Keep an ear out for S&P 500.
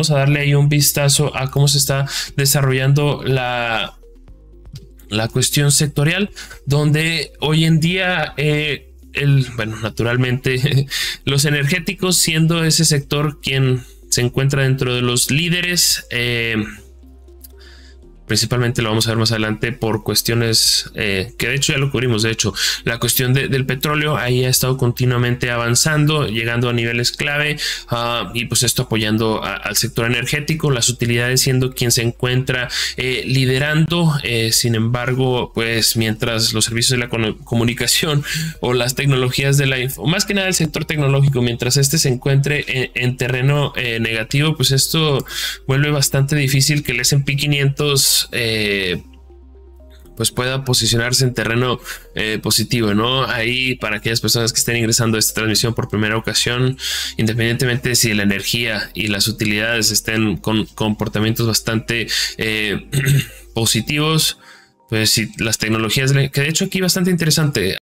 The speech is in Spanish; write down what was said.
Vamos a darle ahí un vistazo a cómo se está desarrollando la cuestión sectorial, donde hoy en día naturalmente los energéticos, siendo ese sector quien se encuentra dentro de los líderes, principalmente lo vamos a ver más adelante por cuestiones que de hecho ya lo cubrimos. De hecho, la cuestión del petróleo ahí ha estado continuamente avanzando, llegando a niveles clave, y pues esto apoyando al sector energético, las utilidades siendo quien se encuentra liderando. Sin embargo, pues mientras los servicios de la comunicación o las tecnologías de la info, más que nada el sector tecnológico, mientras este se encuentre en terreno negativo, pues esto vuelve bastante difícil que el S&P 500 pues pueda posicionarse en terreno positivo, ¿no? Ahí, para aquellas personas que estén ingresando a esta transmisión por primera ocasión, independientemente de si la energía y las utilidades estén con comportamientos bastante positivos, pues si las tecnologías, que de hecho aquí bastante interesante,